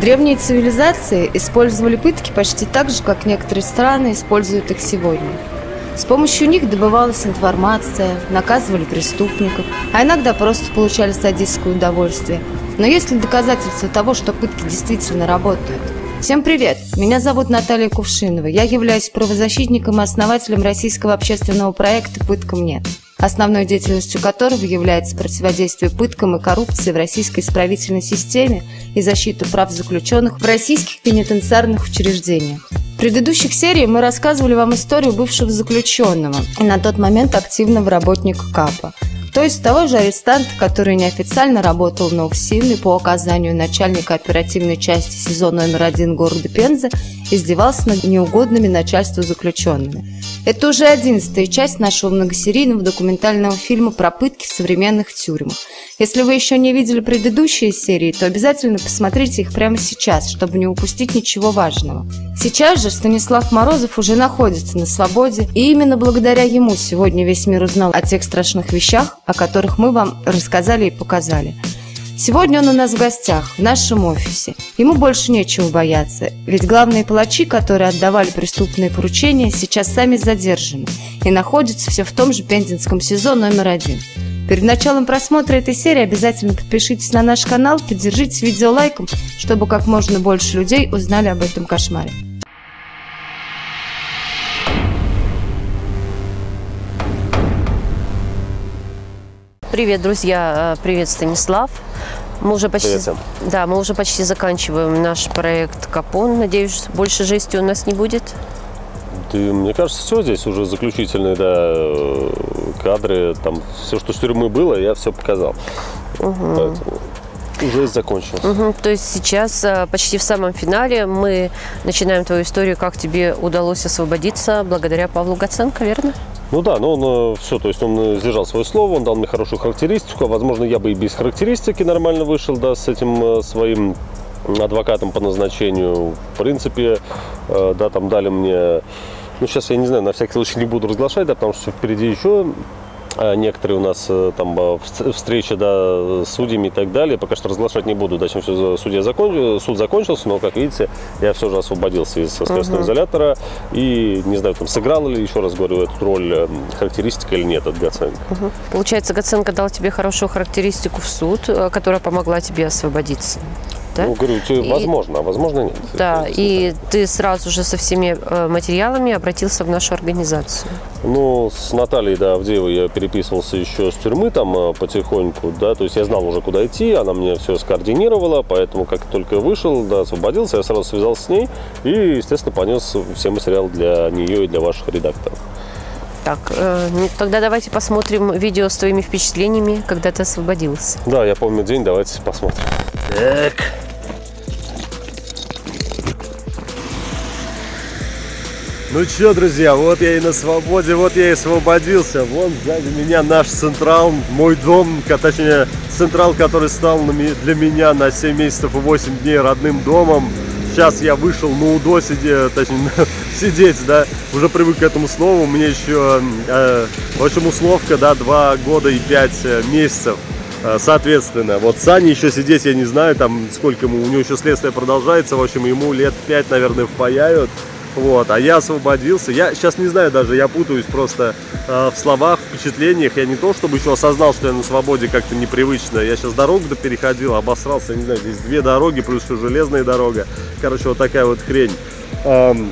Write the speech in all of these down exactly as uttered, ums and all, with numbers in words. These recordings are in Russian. Древние цивилизации использовали пытки почти так же, как некоторые страны используют их сегодня. С помощью них добывалась информация, наказывали преступников, а иногда просто получали садистское удовольствие. Но есть ли доказательства того, что пытки действительно работают? Всем привет! Меня зовут Наталья Кувшинова. Я являюсь правозащитником и основателем российского общественного проекта «Пыткам. Нет», основной деятельностью которого является противодействие пыткам и коррупции в российской исправительной системе и защита прав заключенных в российских пенитенциарных учреждениях. В предыдущих сериях мы рассказывали вам историю бывшего заключенного и на тот момент активного работника КАПа, то есть того же арестанта, который неофициально работал на УФСИНе по указанию начальника оперативной части СИЗО номер один города Пензы, издевался над неугодными начальству заключенными. Это уже одиннадцатая часть нашего многосерийного документального фильма про пытки в современных тюрьмах. Если вы еще не видели предыдущие серии, то обязательно посмотрите их прямо сейчас, чтобы не упустить ничего важного. Сейчас же Станислав Морозов уже находится на свободе, и именно благодаря ему сегодня весь мир узнал о тех страшных вещах, о которых мы вам рассказали и показали. Сегодня он у нас в гостях, в нашем офисе. Ему больше нечего бояться, ведь главные палачи, которые отдавали преступные поручения, сейчас сами задержаны и находятся все в том же Пензенском СИЗО номер один. Перед началом просмотра этой серии обязательно подпишитесь на наш канал, поддержите видео лайком, чтобы как можно больше людей узнали об этом кошмаре. Привет, друзья! Привет, Станислав! Мы уже почти, Привет, да, мы уже почти заканчиваем наш проект КАПО. Надеюсь, больше жести у нас не будет. Да, мне кажется, все здесь уже заключительные, да, кадры. Там все, что с тюрьмы было, я все показал. Угу. Поэтому уже закончилось. Угу. То есть сейчас почти в самом финале мы начинаем твою историю, как тебе удалось освободиться благодаря Павлу Гаценко, верно? Ну да, но он все, то есть он сдержал свое слово, он дал мне хорошую характеристику, возможно, я бы и без характеристики нормально вышел, да, с этим своим адвокатом по назначению. В принципе, да, там дали мне, ну сейчас я не знаю, на всякий случай не буду разглашать, да, потому что впереди еще некоторые у нас там встречи, да, с судьями и так далее. Пока что разглашать не буду, да, чем все, судья закончил, суд закончился, но, как видите, я все же освободился из следственного изолятора. И не знаю, там сыграла ли, еще раз говорю, эту роль характеристика или нет от Гаценко. Угу. Получается, Гаценко дал тебе хорошую характеристику в суд, которая помогла тебе освободиться. Да? Ну, говорю, возможно, и... а возможно нет. Да, и да. Ты сразу же со всеми материалами обратился в нашу организацию. Ну, с Натальей, да, Авдеевой я переписывался еще с тюрьмы там потихоньку, да, то есть я знал уже, куда идти, она мне все скоординировала, поэтому как только вышел, да, освободился, я сразу связался с ней и, естественно, понес все материалы для нее и для ваших редакторов. Так, э, ну, тогда давайте посмотрим видео с твоими впечатлениями, когда ты освободился. Да, я помню день, давайте посмотрим. Так. Ну что, друзья, вот я и на свободе, вот я и освободился. Вон сзади меня наш централ, мой дом, точнее, централ, который стал для меня на семь месяцев и восемь дней родным домом. Сейчас я вышел на УДО сидеть, точнее, сидеть, да, уже привык к этому слову. Мне еще, э, в общем, условка, да, два года и пять месяцев. Соответственно, вот Сане еще сидеть, я не знаю, там сколько ему, у него еще следствие продолжается, в общем, ему лет пять, наверное, впаяют. Вот, а я освободился, я сейчас не знаю даже, я путаюсь просто э, в словах, впечатлениях, я не то чтобы еще осознал, что я на свободе, как-то непривычно, я сейчас дорогу-то переходил, обосрался, я не знаю, здесь две дороги, плюс еще железная дорога, короче, вот такая вот хрень. Эм,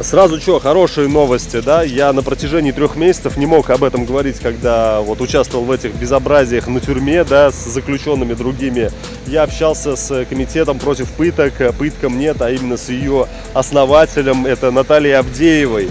сразу что, хорошие новости, да, я на протяжении трех месяцев не мог об этом говорить, когда вот участвовал в этих безобразиях на тюрьме, да, с заключенными другими. Я общался с комитетом против пыток, пыткам нет, а именно с ее основателем, это Натальей Авдеевой,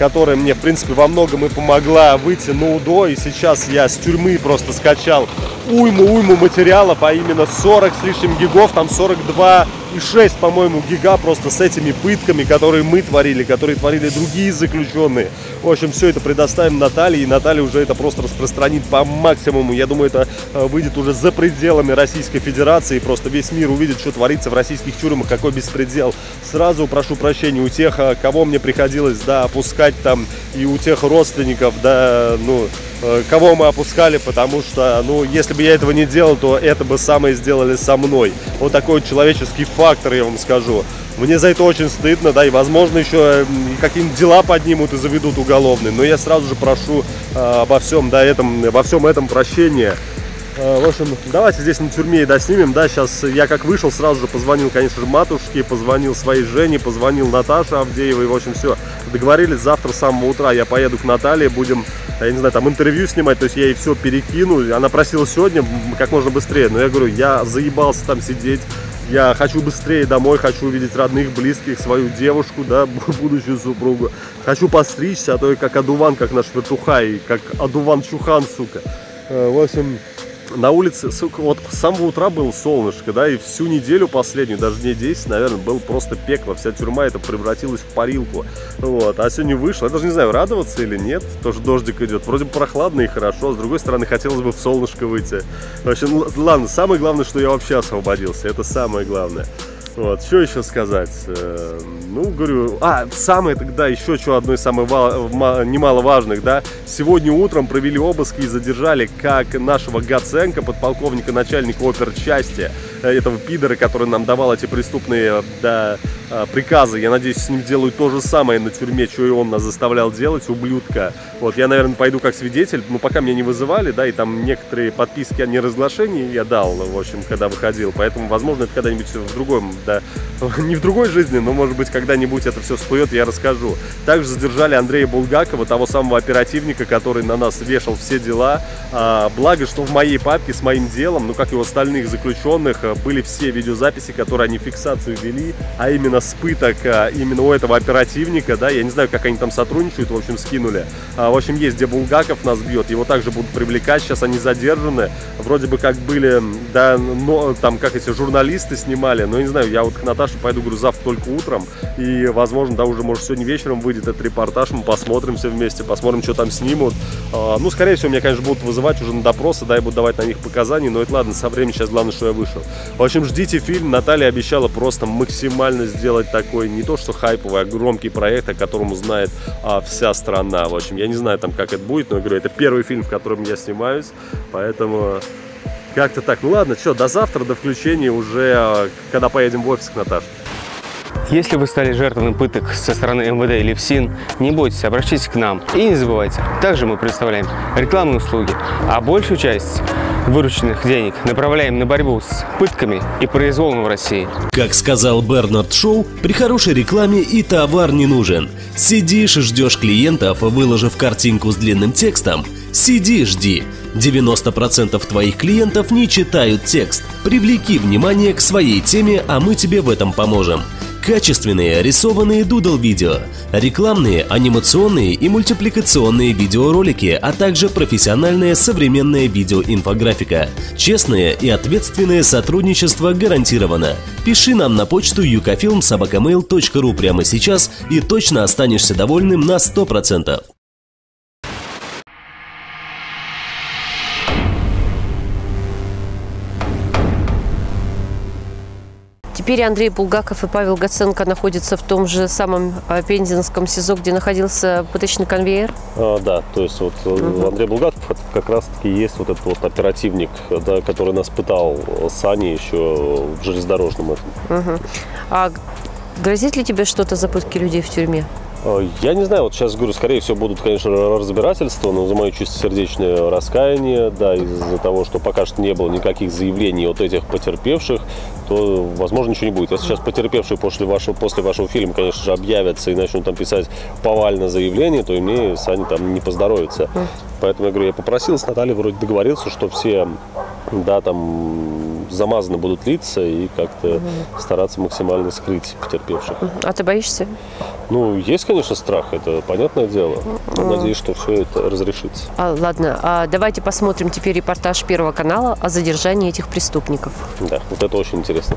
которая мне, в принципе, во многом и помогла выйти на УДО. И сейчас я с тюрьмы просто скачал уйму-уйму материалов, а именно сорок с лишним гигов, там сорок два и шесть, по-моему, гига просто с этими пытками, которые мы творили, которые творили другие заключенные. В общем, все это предоставим Наталье, и Наталья уже это просто распространит по максимуму. Я думаю, это выйдет уже за пределами Российской Федерации. И просто весь мир увидит, что творится в российских тюрьмах, какой беспредел. Сразу прошу прощения у тех, кого мне приходилось, да, опускать там, и у тех родственников, да, ну, кого мы опускали, потому что, ну, если бы я этого не делал, то это бы самое сделали со мной. Вот такой вот человеческий фактор, я вам скажу. Мне за это очень стыдно, да, и, возможно, еще какие-нибудь дела поднимут и заведут уголовные. Но я сразу же прошу э, обо всем, да, этом, обо всем этом прощения. Э, в общем, давайте здесь на тюрьме и доснимем, да, сейчас я как вышел, сразу же позвонил, конечно же, матушке, позвонил своей Жене, позвонил Наташе Авдеевой, в общем, все, договорились, завтра с самого утра я поеду к Наталье, будем, я не знаю, там интервью снимать, то есть я ей все перекину, она просила сегодня как можно быстрее, но я говорю, я заебался там сидеть. Я хочу быстрее домой, хочу увидеть родных, близких, свою девушку, да, будущую супругу. Хочу постричься, а то и как Адуван, как наш Вертухай, как Адуван Чухан, сука. В общем, на улице, сука, вот с самого утра было солнышко, да, и всю неделю последнюю, даже дней десять, наверное, было просто пекло. Вся тюрьма это превратилась в парилку, вот. А сегодня вышло, я даже не знаю, радоваться или нет, тоже дождик идет. Вроде прохладно и хорошо, с другой стороны, хотелось бы в солнышко выйти. В общем, ладно, самое главное, что я вообще освободился, это самое главное. Вот, что еще сказать? Ну, говорю, а, самое тогда, еще что одно из самых немаловажных, да, сегодня утром провели обыски и задержали как нашего Гаценко, подполковника, начальника оперчасти, этого пидора, который нам давал эти преступные, да, приказы. Я надеюсь, с ним делают то же самое на тюрьме, что и он нас заставлял делать, ублюдка. Вот, я, наверное, пойду как свидетель, но пока меня не вызывали, да, и там некоторые подписки о неразглашении я дал, в общем, когда выходил, поэтому, возможно, это когда-нибудь в другом, да, не в другой жизни, но, может быть, когда-нибудь это все всплывет, я расскажу. Также задержали Андрея Булгакова, того самого оперативника, который на нас вешал все дела. А, благо, что в моей папке с моим делом, ну, как и у остальных заключенных, были все видеозаписи, которые они фиксацию вели, а именно с пыток, а, именно у этого оперативника, да, я не знаю, как они там сотрудничают, в общем, скинули. А, в общем, есть, где Булгаков нас бьет, его также будут привлекать, сейчас они задержаны, вроде бы как были, да, но, там, как эти журналисты снимали, но, я не знаю, я вот к Наташе пойду, говорю, завтра только утром. И, возможно, да, уже, может, сегодня вечером выйдет этот репортаж. Мы посмотрим все вместе, посмотрим, что там снимут. А, ну, скорее всего, меня, конечно, будут вызывать уже на допросы, да, и будут давать на них показания. Но это ладно, со временем, сейчас главное, что я вышел. В общем, ждите фильм. Наталья обещала просто максимально сделать такой, не то что хайповый, а громкий проект, о котором знает а, вся страна. В общем, я не знаю, там, как это будет, но, я говорю, это первый фильм, в котором я снимаюсь. Поэтому... как-то так. Ну ладно, что, до завтра, до включения уже, когда поедем в офис к Наташе. Если вы стали жертвой пыток со стороны МВД или ФСИН, не бойтесь, обращайтесь к нам. И не забывайте, также мы представляем рекламные услуги, а большую часть вырученных денег направляем на борьбу с пытками и произволом в России. Как сказал Бернард Шоу, при хорошей рекламе и товар не нужен. Сидишь, ждешь клиентов, выложив картинку с длинным текстом. Сиди, жди. девяносто процентов твоих клиентов не читают текст. Привлеки внимание к своей теме, а мы тебе в этом поможем. Качественные рисованные дудл-видео, рекламные, анимационные и мультипликационные видеоролики, а также профессиональная современная видеоинфографика. Честное и ответственное сотрудничество гарантировано. Пиши нам на почту юкафилм собака мэйл точка ру прямо сейчас и точно останешься довольным на сто процентов. Теперь Андрей Булгаков и Павел Гаценко находятся в том же самом пензенском СИЗО, где находился пыточный конвейер? А, да, то есть вот угу. Андрей Булгаков это как раз-таки есть вот этот вот оперативник, да, который нас пытал с Аней еще в железнодорожном этом. Угу. А грозит ли тебе что-то за пытки людей в тюрьме? Я не знаю, вот сейчас говорю, скорее всего, будут, конечно, разбирательства, но за мое чистосердечное раскаяние, да, из-за того, что пока что не было никаких заявлений от этих потерпевших, то, возможно, ничего не будет. Если сейчас потерпевшие после вашего, после вашего фильма, конечно же, объявятся и начнут там писать повально заявление, то и мне с Аней там не поздоровится. Поэтому я говорю, я попросил, с Натальей вроде договорился, что все, да, там замазаны будут лица и как-то mm-hmm. стараться максимально скрыть потерпевших. А ты боишься? Ну, есть, конечно, страх, это понятное дело. Mm-hmm. Надеюсь, что все это разрешится. А, ладно, а давайте посмотрим теперь репортаж Первого канала о задержании этих преступников. Да, вот это очень интересно.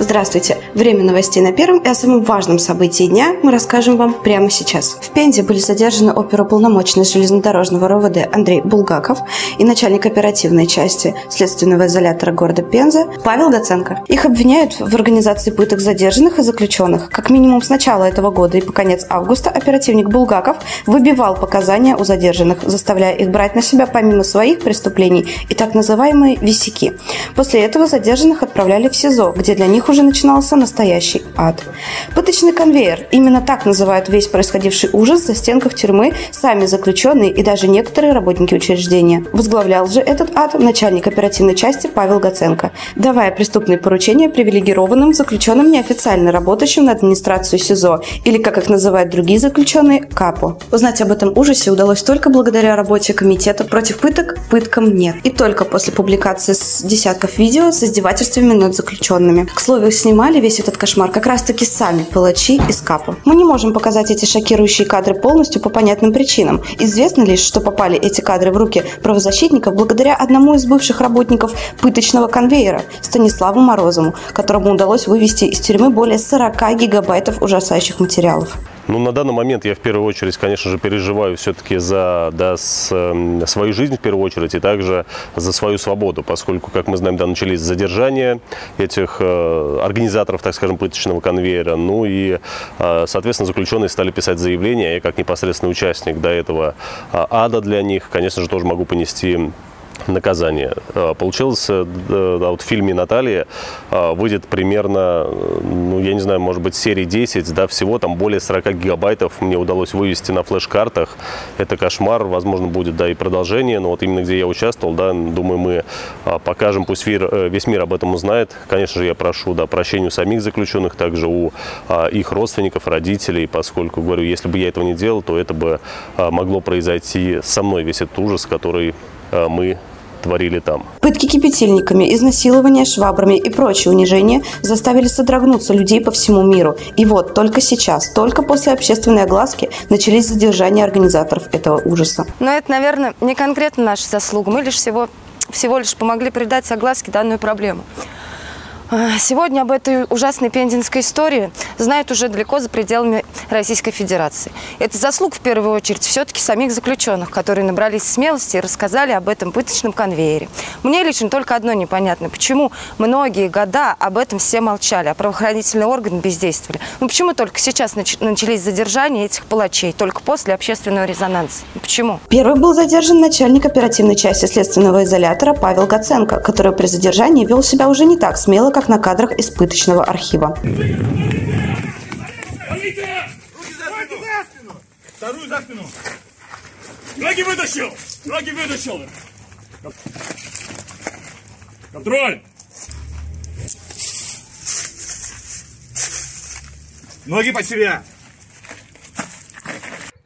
Здравствуйте! Время новостей на Первом и о самом важном событии дня мы расскажем вам прямо сейчас. В Пензе были задержаны оперуполномоченный железнодорожного РОВД Андрей Булгаков и начальник оперативной части следственного изолятора города Пенза Павел Гаценко. Их обвиняют в организации пыток задержанных и заключенных. Как минимум с начала этого года и по конец августа оперативник Булгаков выбивал показания у задержанных, заставляя их брать на себя помимо своих преступлений и так называемые висяки. После этого задержанных отправляли в СИЗО, где для них уже начинался настоящий ад. Пыточный конвейер. Именно так называют весь происходивший ужас за стенках тюрьмы сами заключенные и даже некоторые работники учреждения. Возглавлял же этот ад начальник оперативной части Павел Гаценко, давая преступные поручения привилегированным заключенным, неофициально работающим на администрацию СИЗО, или, как их называют другие заключенные, КАПО. Узнать об этом ужасе удалось только благодаря работе комитета против пыток «Пыткам. Нет» и только после публикации с десятков видео с издевательствами над заключенными. К слову, снимали весь этот кошмар как раз-таки сами палачи из КАПО. Мы не можем показать эти шокирующие кадры полностью по понятным причинам. Известно лишь, что попали эти кадры в руки правозащитников благодаря одному из бывших работников пыточного конвейера Станиславу Морозову, которому удалось вывести из тюрьмы более сорока гигабайтов ужасающих материалов. Ну, на данный момент я в первую очередь, конечно же, переживаю все-таки за да, с, э, свою жизнь в первую очередь и также за свою свободу, поскольку, как мы знаем, да, начались задержания этих э, организаторов, так скажем, пыточного конвейера. Ну и, э, соответственно, заключенные стали писать заявления. Я, как непосредственный участник до этого э, ада для них, конечно же, тоже могу понести наказание. Получилось, да, вот в фильме «Наталья» выйдет примерно, ну, я не знаю, может быть, серии десять, да, всего там более сорока гигабайтов мне удалось вывести на флеш-картах. Это кошмар, возможно, будет, да, и продолжение, но вот именно где я участвовал, да, думаю, мы покажем, пусть весь мир об этом узнает. Конечно же, я прошу, да, прощения у самих заключенных, также у их родственников, родителей, поскольку, говорю, если бы я этого не делал, то это бы могло произойти со мной, весь этот ужас, который мы творили там. Пытки кипятильниками, изнасилования швабрами и прочие унижения заставили содрогнуться людей по всему миру. И вот только сейчас, только после общественной огласки начались задержания организаторов этого ужаса. Но это, наверное, не конкретно наша заслуга. Мы лишь всего, всего лишь помогли придать огласке данную проблему. Сегодня об этой ужасной пензенской истории знают уже далеко за пределами Российской Федерации. Это заслуга, в первую очередь, все-таки самих заключенных, которые набрались смелости и рассказали об этом пыточном конвейере. Мне лично только одно непонятно. Почему многие года об этом все молчали, а правоохранительные органы бездействовали? Ну почему только сейчас начались задержания этих палачей, только после общественного резонанса? Почему? Первый был задержан начальник оперативной части следственного изолятора Павел Гаценко, который при задержании вел себя уже не так смело, как как на кадрах из пыточного архива. Ноги вытащил! Ноги вытащил! Контроль! Ноги под себя!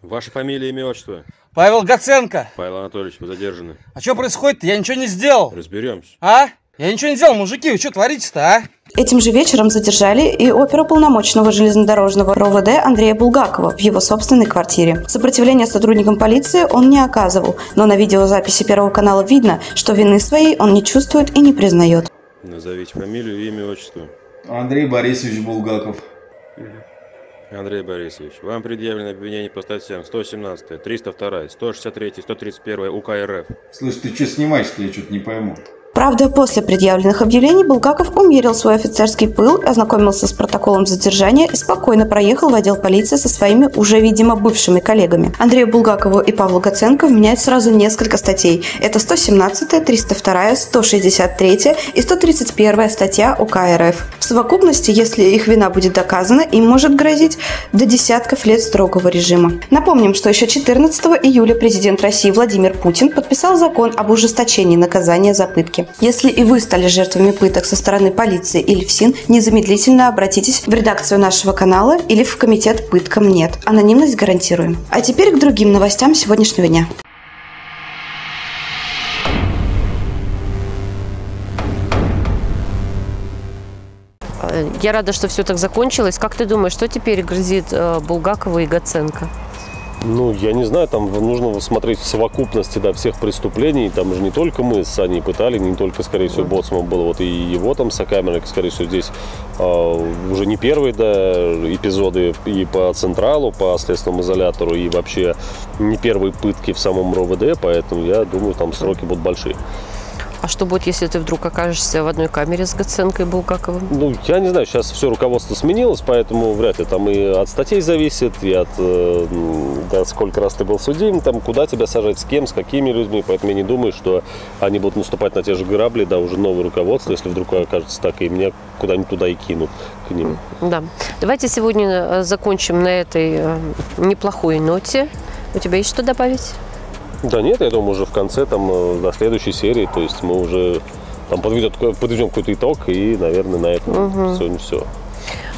Ваша фамилия, имя, отчество? Павел Гаценко! Павел Анатольевич, вы задержаны. А что происходит-то? Я ничего не сделал! Разберемся. А? Я ничего не делал, мужики, вы что творите-то, а? Этим же вечером задержали и оперуполномоченного железнодорожного РОВД Андрея Булгакова в его собственной квартире. Сопротивления сотрудникам полиции он не оказывал, но на видеозаписи Первого канала видно, что вины своей он не чувствует и не признает. Назовите фамилию, имя, отчество. Андрей Борисович Булгаков. Андрей Борисович, вам предъявлено обвинение по статьям сто семнадцать, триста два, сто шестьдесят три, сто тридцать один УК РФ. Слышь, ты что снимаешь-то, я что-то не пойму. Правда, после предъявленных объявлений Булгаков умерил свой офицерский пыл, ознакомился с протоколом задержания и спокойно проехал в отдел полиции со своими уже, видимо, бывшими коллегами. Андрею Булгакову и Павлу Гаценко вменяют сразу несколько статей. Это сто семнадцать, триста два, сто шестьдесят три и сто тридцать один статья УК РФ. В совокупности, если их вина будет доказана, им может грозить до десятков лет строгого режима. Напомним, что еще четырнадцатого июля президент России Владимир Путин подписал закон об ужесточении наказания за пытки. Если и вы стали жертвами пыток со стороны полиции или ФСИН, незамедлительно обратитесь в редакцию нашего канала или в комитет «Пыткам нет». Анонимность гарантируем. А теперь к другим новостям сегодняшнего дня. Я рада, что все так закончилось. Как ты думаешь, что теперь грозит Булгакову и Гаценко? Ну, я не знаю, там нужно смотреть в совокупности, да, всех преступлений. Там же не только мы с Саней пытали, не только, скорее всего, Боцман был, вот и его там сокамерник, скорее всего, здесь э, уже не первые, да, эпизоды и по Централу, по следственному изолятору, и вообще не первые пытки в самом РОВД, поэтому я думаю, там сроки будут большие. А что будет, если ты вдруг окажешься в одной камере с Гаценко и Булгаковым? Ну, я не знаю, сейчас все руководство сменилось, поэтому вряд ли там и от статей зависит, и от, да, сколько раз ты был судим, там, куда тебя сажать, с кем, с какими людьми, поэтому я не думаю, что они будут наступать на те же грабли, да, уже новое руководство, если вдруг окажется так, и меня куда-нибудь туда и кинут, к ним. Да. Давайте сегодня закончим на этой неплохой ноте. У тебя есть что добавить? Да нет, я думаю, уже в конце, там, до следующей серии, то есть мы уже там подведет, подведем какой-то итог, и, наверное, на этом угу. сегодня все.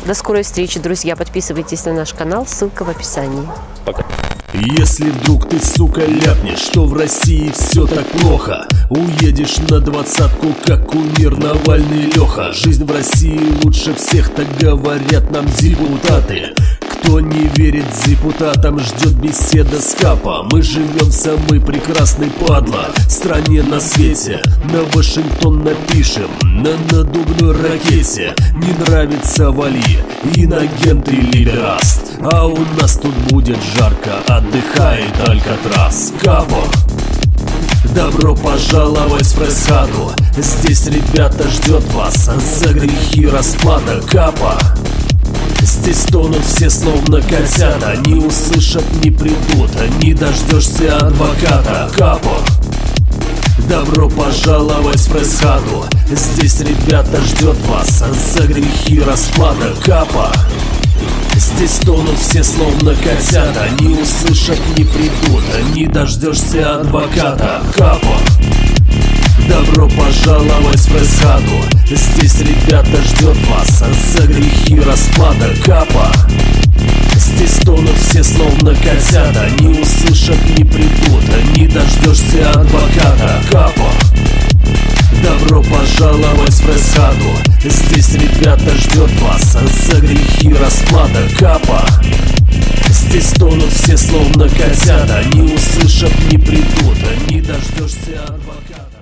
До скорой встречи, друзья. Подписывайтесь на наш канал, ссылка в описании. Пока. Если вдруг ты, сука, ляпнешь, что в России все так плохо, уедешь на двадцатку, как умер Навальный Леха. Жизнь в России лучше всех, так говорят нам депутаты. Кто не верит депутатам, ждет беседа с КАПО. Мы живем в самой прекрасной, падла, стране на свете. На Вашингтон напишем, на надувной ракете. Не нравится — вали, инагент или раст. А у нас тут будет жарко, отдыхает Алькатрас. КАПО, добро пожаловать в пресс-хаду. Здесь, ребята, ждет вас за грехи расплата. КАПО, здесь тонут все словно котята. Не услышат, не придут, не дождешься адвоката. КАПО, добро пожаловать в пресс-хаду. Здесь, ребята, ждет вас за грехи расплата. КАПО, здесь тонут все словно котята. Не услышат, не придут, не дождешься адвоката. КАПО, добро пожаловать в пресс-хаду. Здесь, ребята, ждет вас за грехи расплата. КАПО, здесь тонут все словно котята. Не услышат, не придут, не дождешься адвоката. КАПО, добро пожаловать в пресс-хаду. Здесь, ребята, ждет вас за грехи расплата. КАПО, здесь тонут все словно котята. Не услышат, не придут, не дождешься адвоката.